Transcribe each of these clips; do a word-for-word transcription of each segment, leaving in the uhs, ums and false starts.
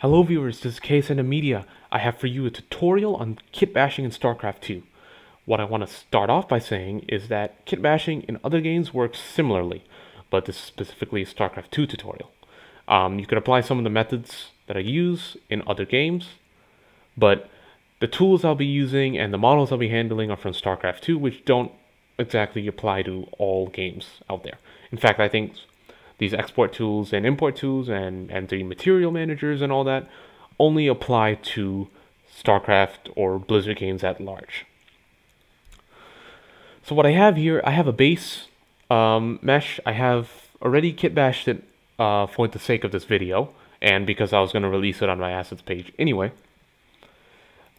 Hello viewers, this is K S Numidium Media. I have for you a tutorial on kit bashing in StarCraft two. What I want to start off by saying is that kit bashing in other games works similarly, but this is specifically a StarCraft two tutorial. Um, you can apply some of the methods that I use in other games, but the tools I'll be using and the models I'll be handling are from StarCraft two, which don't exactly apply to all games out there. In fact, I think these export tools and import tools and, and the material managers and all that only apply to StarCraft or Blizzard games at large. So what I have here, I have a base um, mesh. I have already kitbashed it uh, for the sake of this video and because I was going to release it on my assets page anyway.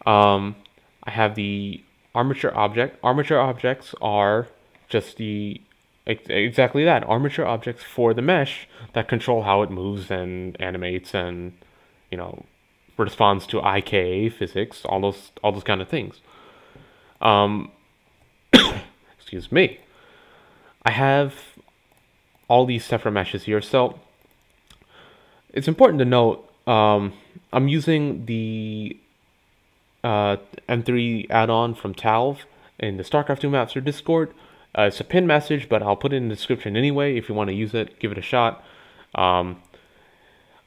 Um, I have the armature object. Armature objects are just the exactly that, armature objects for the mesh that control how it moves and animates and, you know, responds to I K A physics, all those all those kind of things. Um, excuse me. I have all these separate meshes here, so it's important to note um, I'm using the uh, M three Addon from Talv in the StarCraft two Mapster Discord. Uh, it's a pinned message, but I'll put it in the description anyway. If you want to use it, give it a shot. Um,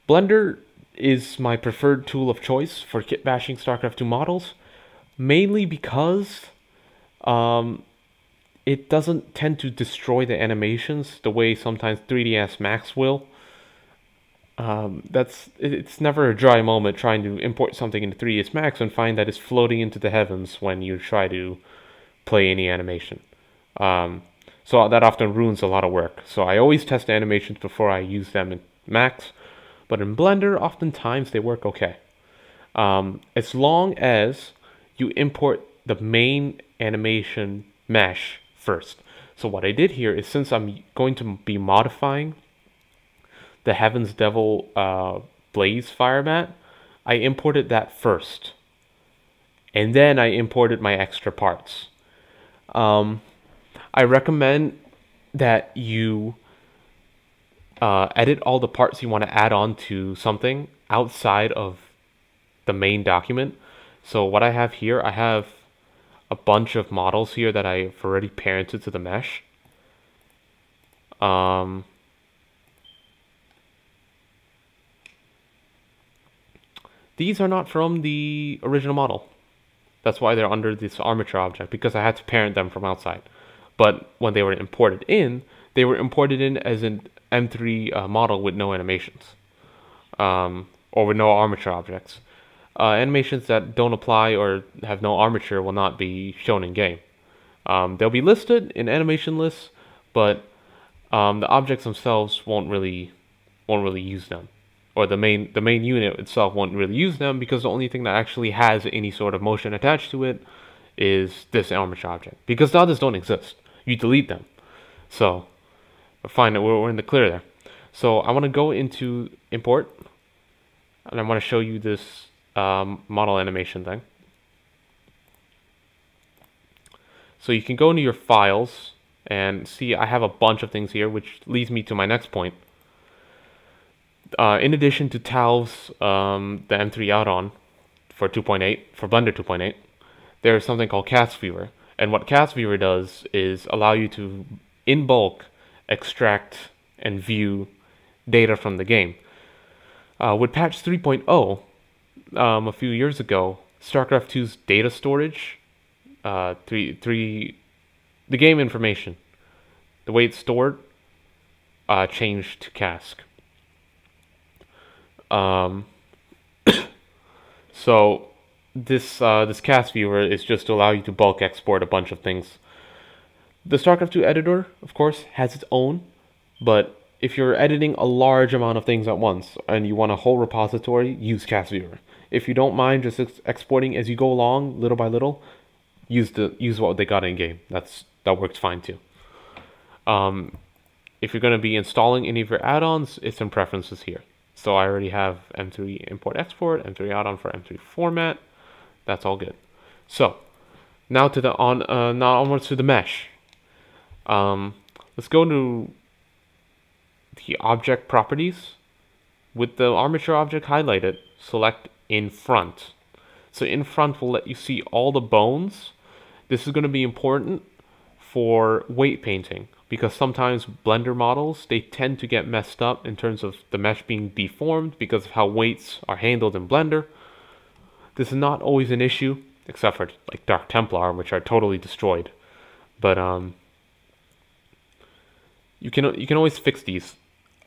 Blender is my preferred tool of choice for kit bashing StarCraft two models, mainly because um, it doesn't tend to destroy the animations the way sometimes three D S Max will. Um, that's it's never a dry moment trying to import something into three D S Max and find that it's floating into the heavens when you try to play any animation. Um, so that often ruins a lot of work. So I always test animations before I use them in Max, but in Blender, oftentimes they work okay. Um, as long as you import the main animation mesh first. So what I did here is, since I'm going to be modifying the Heaven's Devil uh, Blaze Firebat, I imported that first. And then I imported my extra parts. Um... I recommend that you uh, edit all the parts you want to add on to something outside of the main document. So what I have here, I have a bunch of models here that I've already parented to the mesh. Um, these are not from the original model. That's why they're under this armature object, because I had to parent them from outside. But when they were imported in, they were imported in as an M three uh, model with no animations. Um, or with no armature objects. Uh, animations that don't apply or have no armature will not be shown in-game. Um, they'll be listed in animation lists, but um, the objects themselves won't really won't really use them. Or the main, the main unit itself won't really use them, because the only thing that actually has any sort of motion attached to it is this armature object. Because the others don't exist. You delete them. So, fine, we're, we're in the clear there. So, I want to go into import, and I want to show you this um, model animation thing. So, you can go into your files, and see I have a bunch of things here, which leads me to my next point. Uh, in addition to Talv's, um, the M three Addon for two point eight, for Blender two point eight, there's something called CascView. And what CascView does is allow you to, in bulk, extract and view data from the game. Uh, with patch three point oh, um, a few years ago, StarCraft two's data storage, uh, three, three, the game information, the way it's stored, uh, changed to C A S C. Um, so this uh, this C A S C viewer is just to allow you to bulk export a bunch of things. The StarCraft two editor, of course, has its own, but if you're editing a large amount of things at once and you want a whole repository, use C A S C viewer. If you don't mind just ex exporting as you go along, little by little, use the use what they got in game. That's that works fine too. Um, if you're going to be installing any of your add-ons, it's in preferences here. So I already have M three import export, M three Addon for M three format. That's all good. So now to the on uh, now onwards to the mesh. Um, let's go to the object properties, with the armature object highlighted, select in front. So in front will let you see all the bones. This is going to be important for weight painting, because sometimes Blender models, they tend to get messed up in terms of the mesh being deformed because of how weights are handled in Blender. This is not always an issue, except for like Dark Templar, which are totally destroyed. But um, you can you can always fix these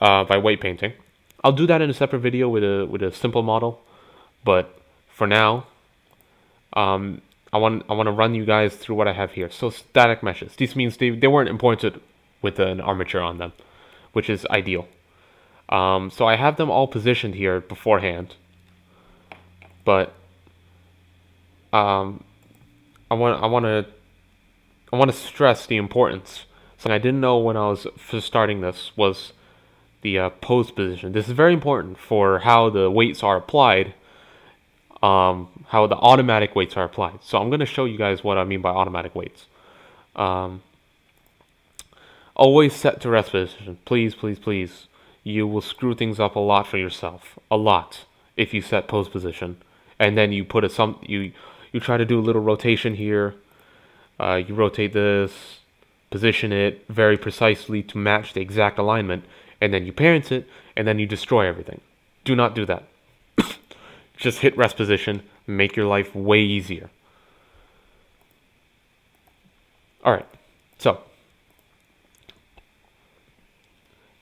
uh, by weight painting. I'll do that in a separate video with a with a simple model, but for now, um, I want I want to run you guys through what I have here. So static meshes. This means they they weren't imported with an armature on them, which is ideal. Um, so I have them all positioned here beforehand, but um, I want I want to I want to stress the importance. Something I didn't know when I was first starting this was the uh, pose position. This is very important for how the weights are applied, um, how the automatic weights are applied. So I'm going to show you guys what I mean by automatic weights. Um, always set to rest position. Please, please, please. You will screw things up a lot for yourself. A lot. If you set pose position. And then you put a, some, you, you try to do a little rotation here. Uh, you rotate this, position it very precisely to match the exact alignment. And then you parent it, and then you destroy everything. Do not do that. Just hit rest position, make your life way easier. Alright, so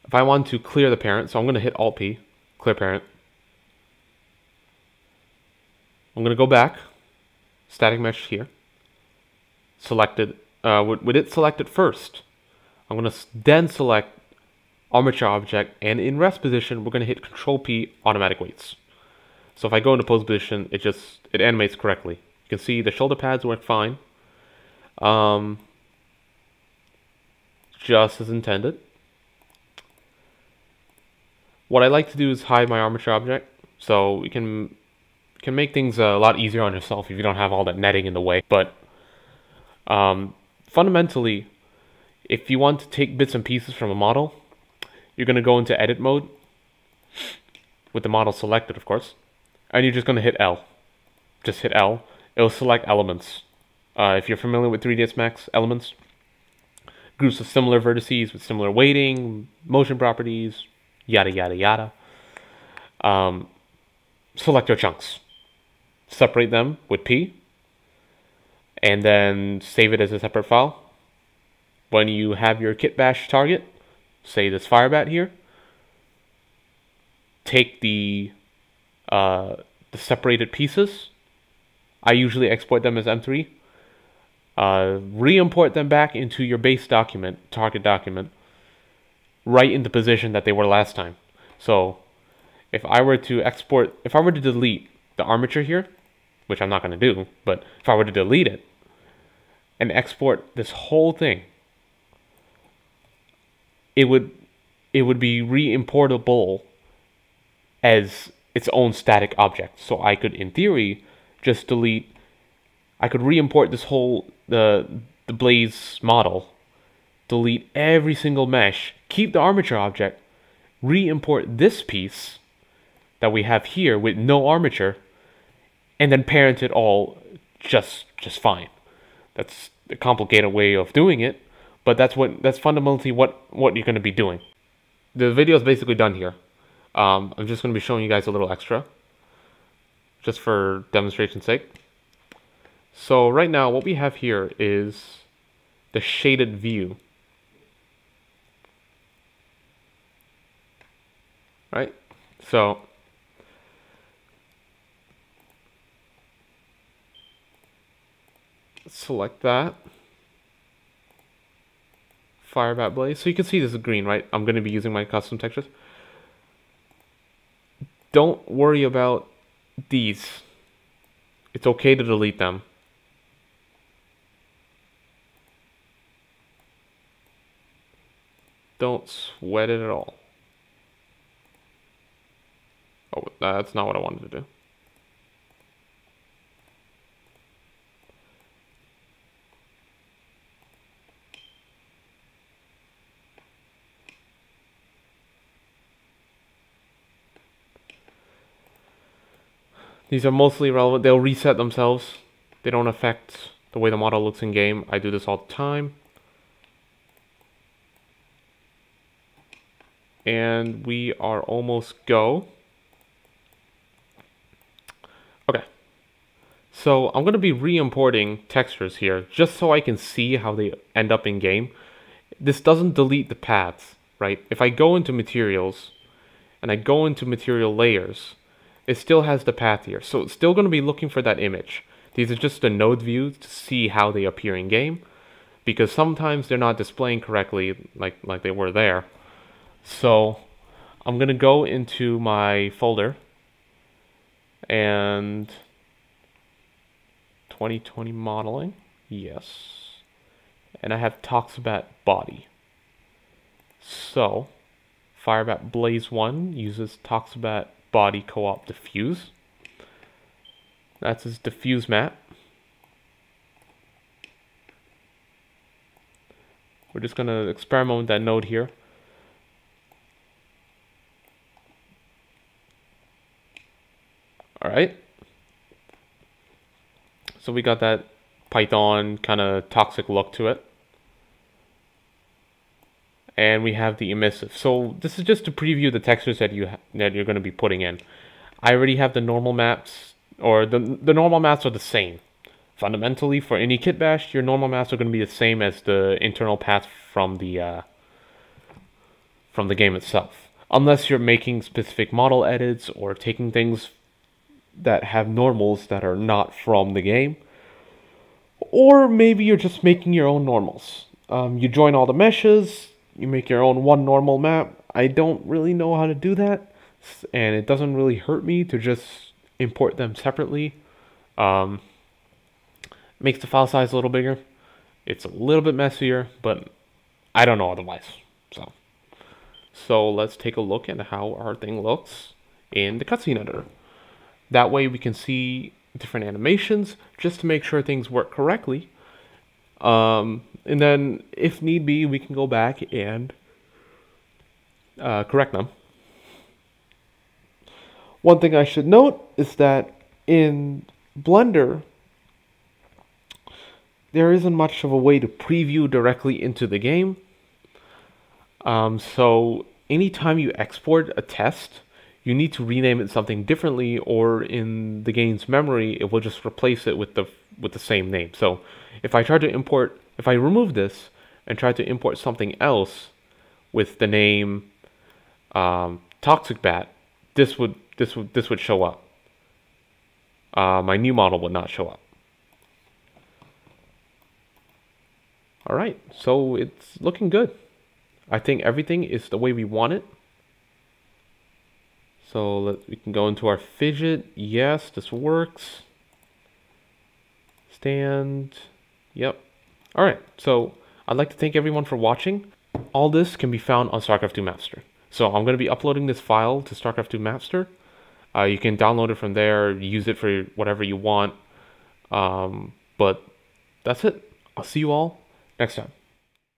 if I want to clear the parent, so I'm going to hit Alt P, clear parent. I'm going to go back, static mesh here, selected, uh, with, with it selected first. I'm going to then select armature object, and in rest position, we're going to hit Control P, automatic weights. So if I go into pose position, it just, it animates correctly. You can see the shoulder pads work fine. Um, just as intended. What I like to do is hide my armature object, so you can, can make things a lot easier on yourself if you don't have all that netting in the way. But um, fundamentally, if you want to take bits and pieces from a model, you're going to go into edit mode with the model selected, of course, and you're just going to hit L. Just hit L. It'll select elements. Uh, if you're familiar with three D S Max elements, groups of similar vertices with similar weighting, motion properties, yada, yada, yada. Um, select your chunks. Separate them with P, and then save it as a separate file. When you have your kit bash target, say this Firebat here, take the uh, the separated pieces. I usually export them as M three, uh, re-import them back into your base document, target document, right in the position that they were last time. So if I were to export, if I were to delete the armature here, which I'm not going to do, but if I were to delete it and export this whole thing, it would it would be re-importable as its own static object. So I could, in theory, just delete, I could re-import this whole, the, the Blaze model, delete every single mesh, keep the armature object, re-import this piece that we have here with no armature, and then parent it all just just fine. That's a complicated way of doing it, but that's what that's fundamentally what what you're going to be doing. The video is basically done here. Um, I'm just going to be showing you guys a little extra, just for demonstration's sake. So right now, what we have here is the shaded view. Right? So select that. Firebat Blaze. So you can see this is green, right? I'm going to be using my custom textures. Don't worry about these. It's okay to delete them. Don't sweat it at all. Oh, that's not what I wanted to do. These are mostly irrelevant. They'll reset themselves. They don't affect the way the model looks in game. I do this all the time. And we are almost go. Okay. So I'm going to be re-importing textures here just so I can see how they end up in game. This doesn't delete the paths, right? If I go into materials and I go into material layers, it still has the path here. So it's still going to be looking for that image. These are just the node views to see how they appear in game, because sometimes they're not displaying correctly like, like they were there. So I'm going to go into my folder and twenty twenty modeling. Yes. And I have Toxbat body. So Firebat Blaze one uses Toxbat body co-op diffuse. That's his diffuse map. We're just going to experiment with that node here. All right. So we got that Python kind of toxic look to it. And we have the emissive. So this is just to preview the textures that you ha that you're going to be putting in. I already have the normal maps, or the the normal maps are the same. Fundamentally, for any kit bash, your normal maps are going to be the same as the internal path from the uh, from the game itself, unless you're making specific model edits or taking things that have normals that are not from the game, or maybe you're just making your own normals. Um, you join all the meshes, you make your own one normal map. I don't really know how to do that, and it doesn't really hurt me to just import them separately. Um, makes the file size a little bigger. It's a little bit messier, but I don't know otherwise. So, so let's take a look at how our thing looks in the cutscene editor. That way we can see different animations just to make sure things work correctly. Um, and then if need be, we can go back and uh, correct them. One thing I should note is that in Blender, there isn't much of a way to preview directly into the game. Um, so anytime you export a test, you need to rename it something differently, or in the game's memory, it will just replace it with the with the same name. So if I try to import, if I remove this and try to import something else with the name um, Toxbat, this would this would this would show up. Uh, my new model would not show up. All right, so it's looking good. I think everything is the way we want it. So let, we can go into our fidget. Yes, this works. Stand. Yep. All right. So I'd like to thank everyone for watching. All this can be found on StarCraft two Mapster. So I'm going to be uploading this file to StarCraft two Mapster. Uh, you can download it from there, use it for whatever you want. Um, but that's it. I'll see you all next time.